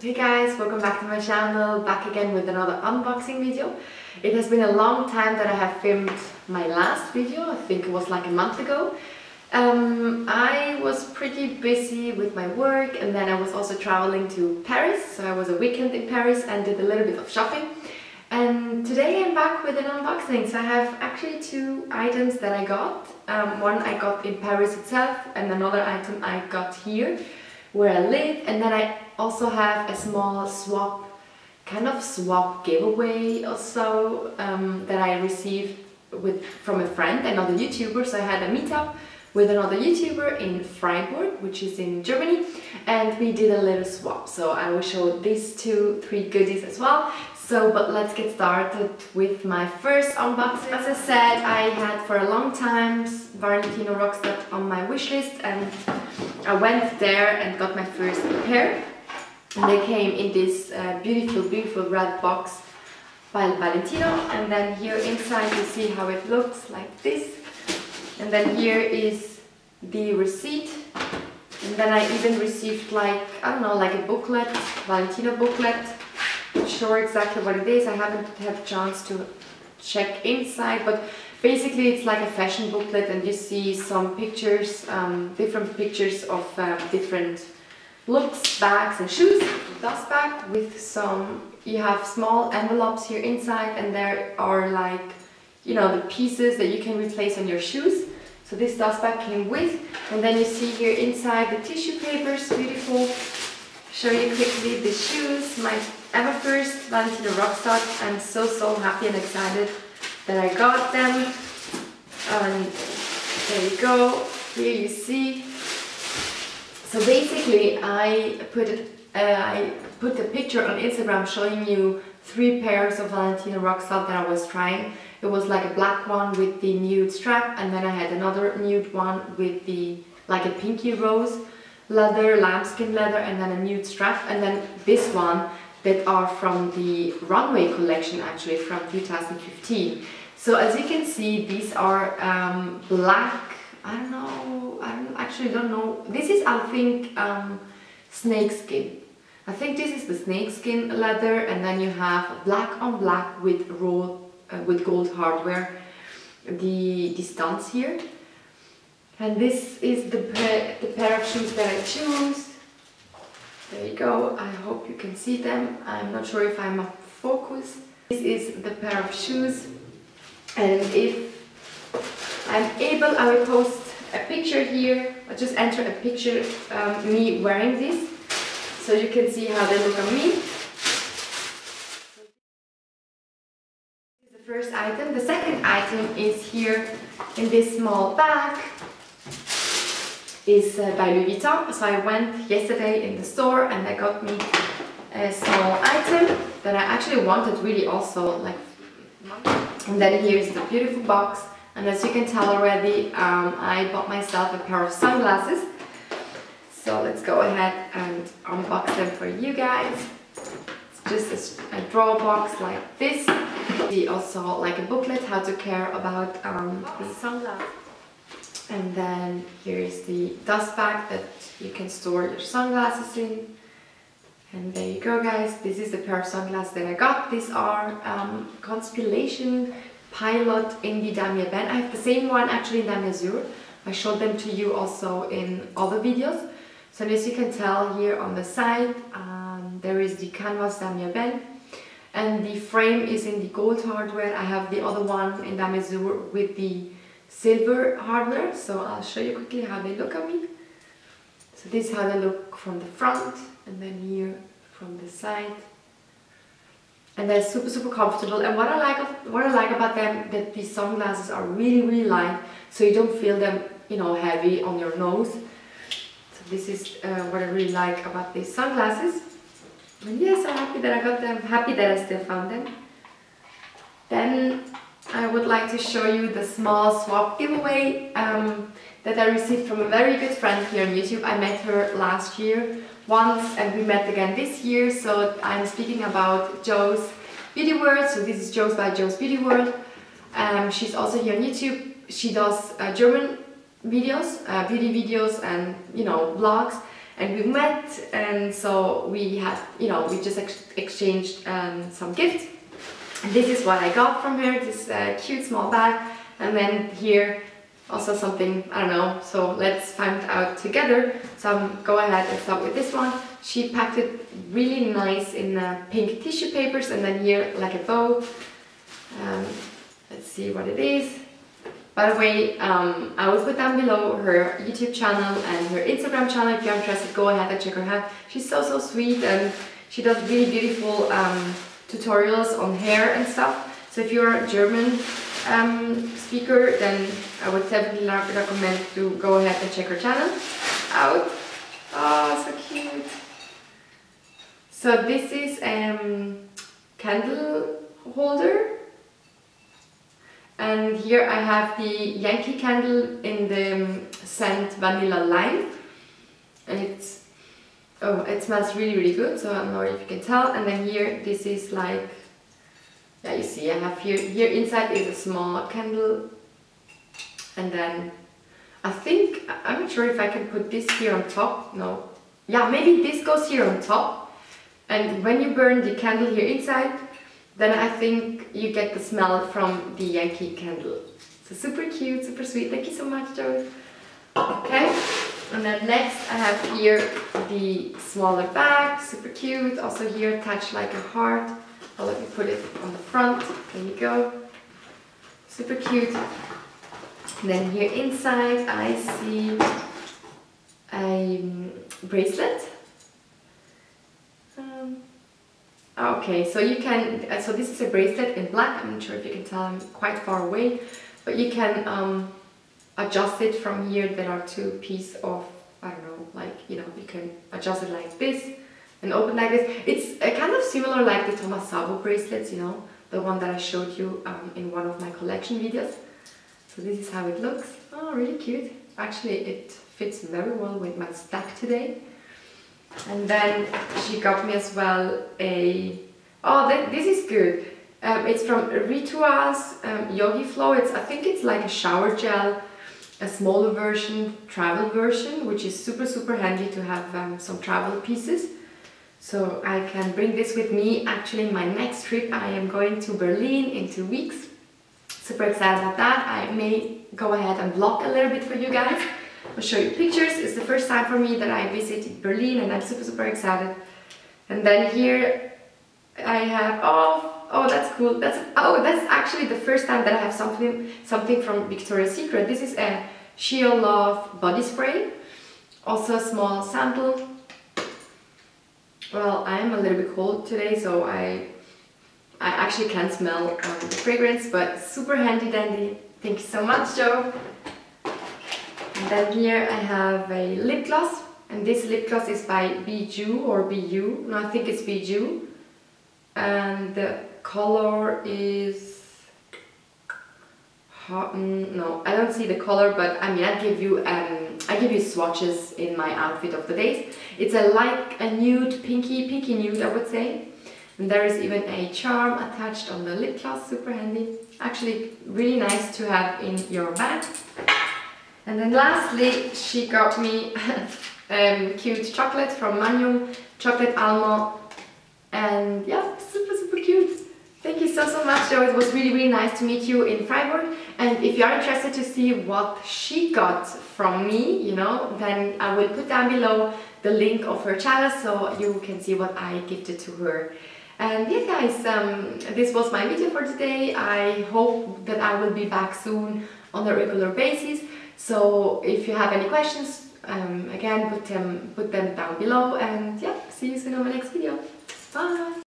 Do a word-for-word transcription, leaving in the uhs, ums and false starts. Hey guys, welcome back to my channel, back again with another unboxing video. It has been a long time that I have filmed my last video. I think it was like a month ago. Um, I was pretty busy with my work, and then I was also traveling to Paris, so I was a weekend in Paris and did a little bit of shopping. And today I'm back with an unboxing. So I have actually two items that I got. Um, one I got in Paris itself, and another item I got here where I live, and then I also have a small swap, kind of swap giveaway or so, um, that I received with from a friend, another YouTuber. So I had a meetup with another YouTuber in Freiburg, which is in Germany, and we did a little swap. So I will show these two, three goodies as well. So, but let's get started with my first unboxing. As I said, I had for a long time Valentino Rockstud on my wishlist, and I went there and got my first pair. And they came in this uh, beautiful, beautiful red box by Valentino. And then here inside you see how it looks like this. And then here is the receipt. And then I even received like, I don't know, like a booklet, Valentino booklet. Not sure exactly what it is. I haven't had a chance to check inside, but basically it's like a fashion booklet, and you see some pictures, um, different pictures of uh, different looks, bags and shoes. Dust bag with some, you have small envelopes here inside, and there are like, you know, the pieces that you can replace on your shoes. So this dust bag came with, and then you see here inside the tissue papers, beautiful. Show you quickly the shoes, my ever first Valentino Rockstud. I'm so so happy and excited that I got them. And there you go, here you see. So basically I put it, uh, I put a picture on Instagram showing you three pairs of Valentino Rockstud that I was trying. It was like a black one with the nude strap, and then I had another nude one with the like a pinky rose leather, lambskin leather, and then a nude strap, and then this one that are from the runway collection, actually from two thousand fifteen. So as you can see, these are um, black. I don't know. I don't, actually don't know. This is, I think, um, snakeskin. I think this is the snakeskin leather, and then you have black on black with raw, uh, with gold hardware. The the studs here. And this is the pair, the pair of shoes that I choose. There you go, I hope you can see them. I'm not sure if I'm up focus. This is the pair of shoes, and if I'm able, I will post a picture here. I'll just enter a picture um, me wearing this, so you can see how they look on me. First item. The second item is here in this small bag. It's uh, by Louis Vuitton. So I went yesterday in the store and I got me a small item that I actually wanted really also like. And then here is the beautiful box. And as you can tell already, um, I bought myself a pair of sunglasses. So let's go ahead and unbox them for you guys. It's just a, a drawer box like this. We also like a booklet how to care about um, the sunglasses. And then here is the dust bag that you can store your sunglasses in. And there you go, guys. This is the pair of sunglasses that I got. These are um, Conspilation Pilot in the Damier Ébène. I have the same one actually in Damier Ébène. I showed them to you also in other videos. So as you can tell here on the side, um, there is the canvas Damier Ébène. And the frame is in the gold hardware. I have the other one in Damier Ébène with the silver hardware. So I'll show you quickly how they look at me. So this is how they look from the front, and then here from the side. And they're super super comfortable. And what I like of, what I like about them, that these sunglasses are really really light, so you don't feel them, you know, heavy on your nose. So this is uh, what I really like about these sunglasses. And yes, I'm happy that I got them, happy that I still found them. Then I would like to show you the small swap giveaway um, that I received from a very good friend here on YouTube. I met her last year once, and we met again this year. So I'm speaking about Joe's Beauty World. So this is Joe's by Joe's Beauty World. Um, she's also here on YouTube. She does uh, German videos, uh, beauty videos, and you know, vlogs. and we met, and so we had, you know, we just ex exchanged um, some gifts. This is what I got from her, this uh, cute small bag, and then here also something, I don't know, so let's find out together. So I'm go ahead and start with this one. She packed it really nice in uh, pink tissue papers, and then here like a bow. Um, let's see what it is. By the way, um, I will put down below her YouTube channel and her Instagram channel. If you're interested, go ahead and check her out. She's so, so sweet, and she does really beautiful um, tutorials on hair and stuff. So if you're a German um, speaker, then I would definitely recommend to go ahead and check her channel out. Oh, so cute. So this is a um, candle holder. And here I have the Yankee Candle in the scent Vanilla Lime, and it's, oh, it smells really, really good, so I don't know if you can tell. And then here, this is like, yeah, you see, I have here, here inside is a small candle, and then I think, I'm not sure if I can put this here on top, no, yeah, maybe this goes here on top, and when you burn the candle here inside, then I think you get the smell from the Yankee Candle. So super cute, super sweet. Thank you so much, Joey. Okay, and then next I have here the smaller bag, super cute. Also here attached like a heart. I'll let me put it on the front. There you go. Super cute. And then here inside I see a bracelet. Um, Okay, so you can, so this is a bracelet in black. I'm not sure if you can tell, I'm quite far away, but you can um, adjust it from here. There are two pieces of, I don't know, like, you know, you can adjust it like this and open like this. It's uh, kind of similar like the Thomas Sabo bracelets, you know, the one that I showed you um, in one of my collection videos. So this is how it looks. Oh, really cute. Actually, it fits very well with my stack today. And then she got me as well a, oh, th this is good. Um, it's from Rituals um, Yogi Flow. It's, I think it's like a shower gel, a smaller version, travel version, which is super, super handy to have um, some travel pieces. So I can bring this with me. Actually, my next trip, I am going to Berlin in two weeks. Super excited about that. I may go ahead and vlog a little bit for you guys. I'll show you pictures. It's the first time for me that I visited Berlin, and I'm super, super excited. And then here I have, oh, oh, that's cool. That's, oh, that's actually the first time that I have something, something from Victoria's Secret. This is a Sheer Love body spray, also a small sample. Well, I am a little bit cold today, so I, I actually can't smell um, the fragrance, but super handy dandy. Thank you so much, Joe. And then here I have a lip gloss, and this lip gloss is by BeYu or BeYu. No, I think it's BeYu, and the color is hot. No, I don't see the color, but I mean, I give you um, I give you swatches in my outfit of the days. It's a like a nude, pinky, pinky nude, I would say. And there is even a charm attached on the lip gloss, super handy. Actually, really nice to have in your bag. And then lastly, she got me um, cute chocolate from Magnum, chocolate almond, and yeah, super, super cute. Thank you so, so much, Joe. It was really, really nice to meet you in Freiburg. And if you are interested to see what she got from me, you know, then I will put down below the link of her channel so you can see what I gifted to her. And yeah, guys, um, this was my video for today. I hope that I will be back soon on a regular basis. So if you have any questions, um, again, put them, put them down below, and yeah, see you soon on my next video. Bye!